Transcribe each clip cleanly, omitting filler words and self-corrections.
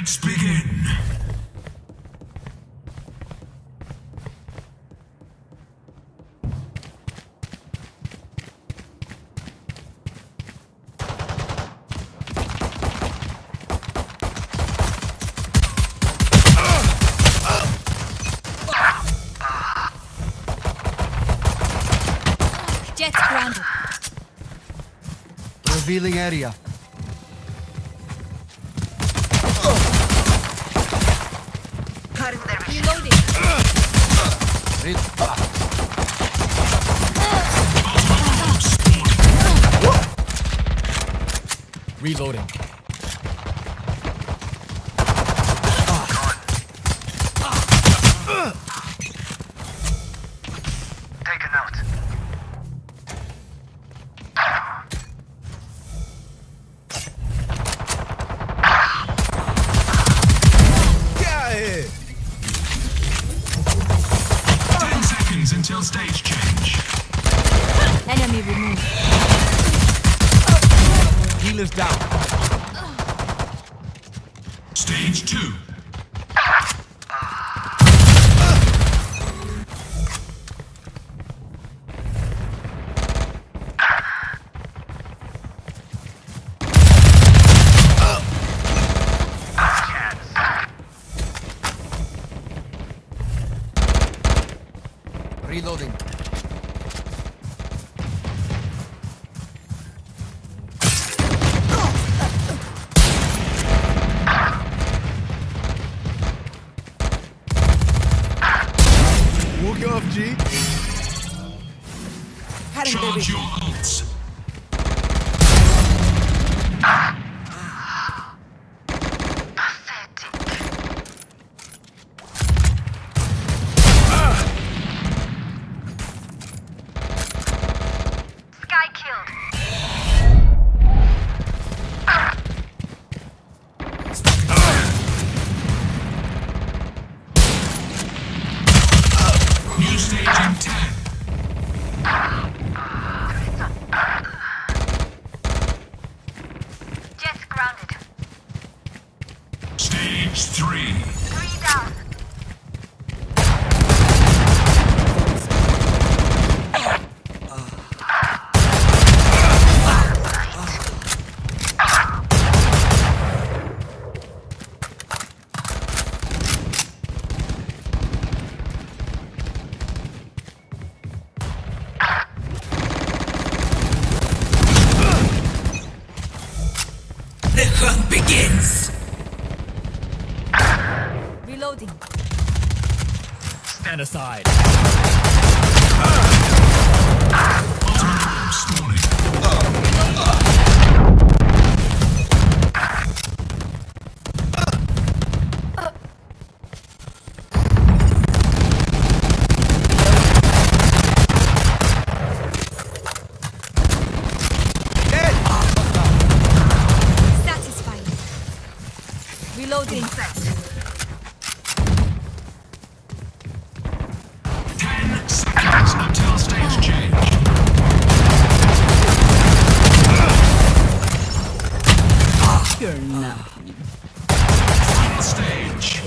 Let's begin. Jets grounded. Revealing area. Reloading. Reloading. Taken out. Until stage change. Enemy removed. Healers down. Stage 2. Reloading. Walk off, G. Charge your ults. Stage 3. 3 down. The hunt begins. Reloading. Stand aside. Reloading. 10 seconds until stage change. You're nothing. Final stage.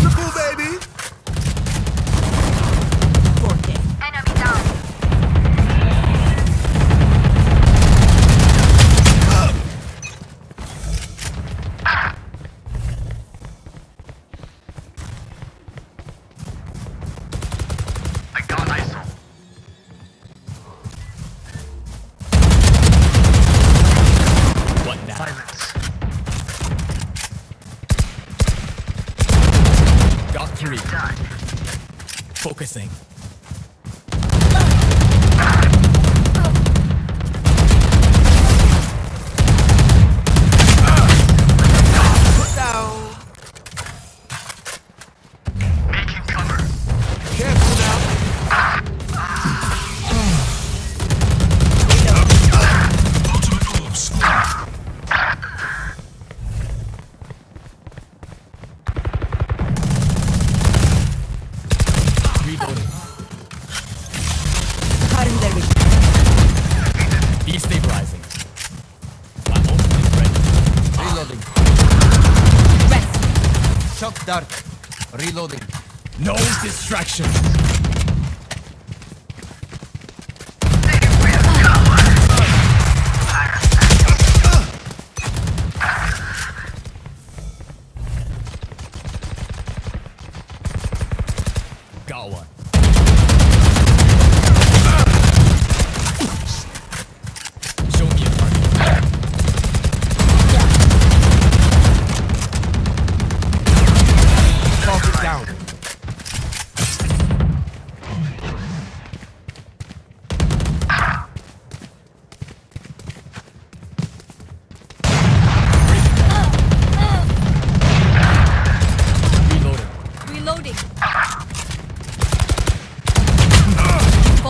Triple, baby. 4K. Enemy down. Focusing. Reloading. Start. Reloading. No distraction.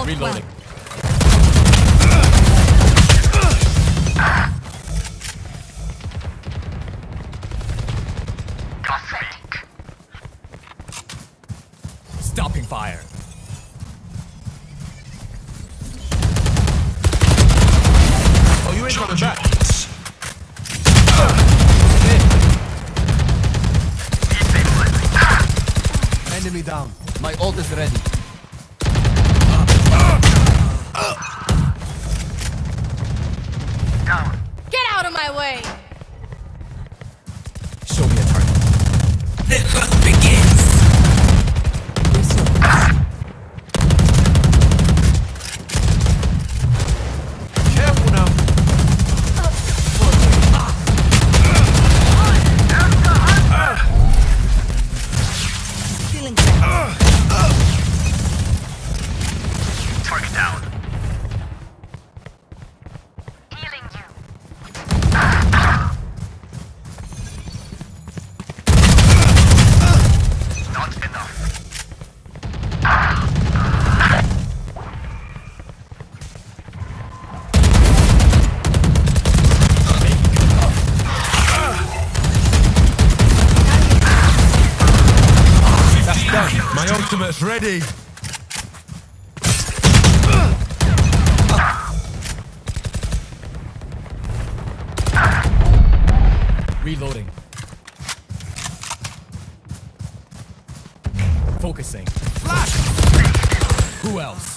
Reloading. Stopping fire. Oh, you ain't coming back. Enemy down. My ult is ready. Get out of my way! Show me a target. The hunt begins! Careful now! Feeling bad. Target down. My ultimate's ready! Reloading. Focusing. Flash! Who else?